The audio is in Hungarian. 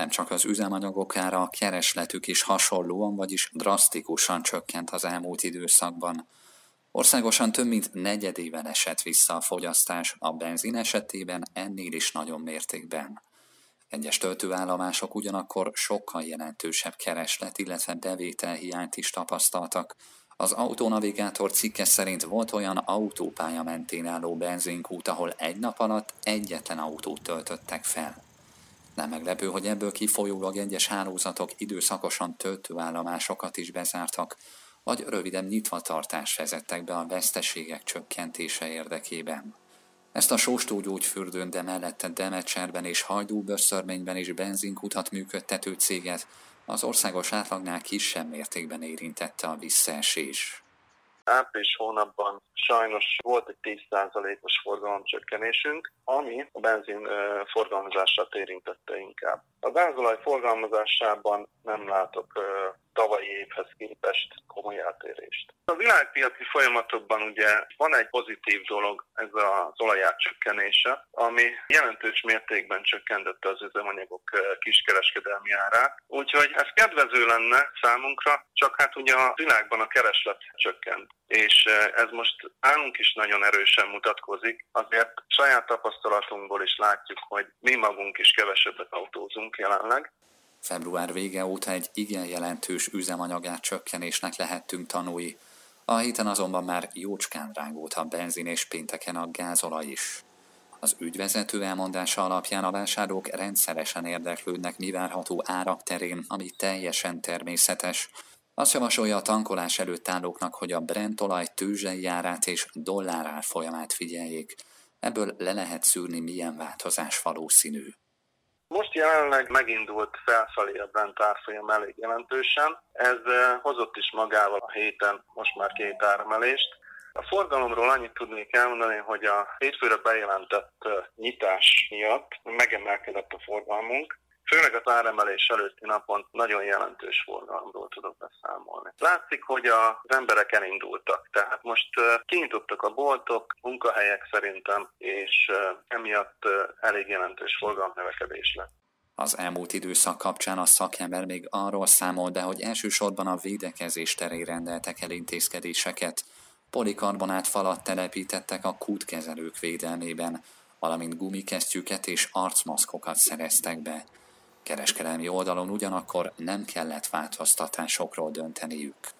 nem csak az üzemanyagokára a keresletük is hasonlóan, vagyis drasztikusan csökkent az elmúlt időszakban. Országosan több mint negyedével esett vissza a fogyasztás, a benzin esetében ennél is nagyon mértékben. Egyes töltőállomások ugyanakkor sokkal jelentősebb kereslet, illetve bevételhiányt is tapasztaltak. Az Autonavigátor cikke szerint volt olyan autópálya mentén álló benzinkút, ahol egy nap alatt egyetlen autót töltöttek fel. Nem meglepő, hogy ebből kifolyólag egyes hálózatok időszakosan töltőállomásokat is bezártak, vagy röviden nyitvatartást vezettek be a veszteségek csökkentése érdekében. Ezt a Sóstógyógyfürdőn, de mellette Demecserben és Hajdúböszörményben is benzinkutat működtető céget az országos átlagnál kisebb mértékben érintette a visszaesés. Április hónapban sajnos volt egy 10%-os forgalomcsökkenésünk, ami a benzin forgalmazását érintette inkább. A gázolaj forgalmazásában nem látok tavalyi évhez képest komoly eltérést. A világpiaci folyamatokban ugye van egy pozitív dolog, ez az olajár csökkenése, ami jelentős mértékben csökkentette az üzemanyagok kiskereskedelmi árát. Úgyhogy ez kedvező lenne számunkra, csak hát ugye a világban a kereslet csökkent. És ez most nálunk is nagyon erősen mutatkozik, azért saját tapasztalatunkból is látjuk, hogy mi magunk is kevesebbet autózunk jelenleg. Február vége óta egy igen jelentős üzemanyagárcsökkenésnek lehettünk tanúi. A héten azonban már jócskán rángult a benzin és pénteken a gázolaj is. Az ügyvezető elmondása alapján a vásárlók rendszeresen érdeklődnek mi várható árak terén, ami teljesen természetes. Azt javasolja a tankolás előtt állóknak, hogy a Brent olaj tőzsdei árát és dollárárfolyamát figyeljék. Ebből le lehet szűrni, milyen változás valószínű. Most jelenleg megindult felfelé a Brent árfolyam elég jelentősen. Ez hozott is magával a héten most már 2 áremelést. A forgalomról annyit tudnék elmondani, hogy a hétfőre bejelentett nyitás miatt megemelkedett a forgalmunk. Főleg az áremelés előtti napon nagyon jelentős forgalomról tudok beszámolni. Látszik, hogy az emberek elindultak, tehát most kinyitottak a boltok, munkahelyek szerintem, és emiatt elég jelentős forgalomnövekedés lett. Az elmúlt időszak kapcsán a szakember még arról számol be, hogy elsősorban a védekezés terén rendeltek el intézkedéseket. Polikarbonát falat telepítettek a kútkezelők védelmében, valamint gumikesztyűket és arcmaszkokat szereztek be. Kereskedelmi oldalon ugyanakkor nem kellett változtatásokról dönteniük.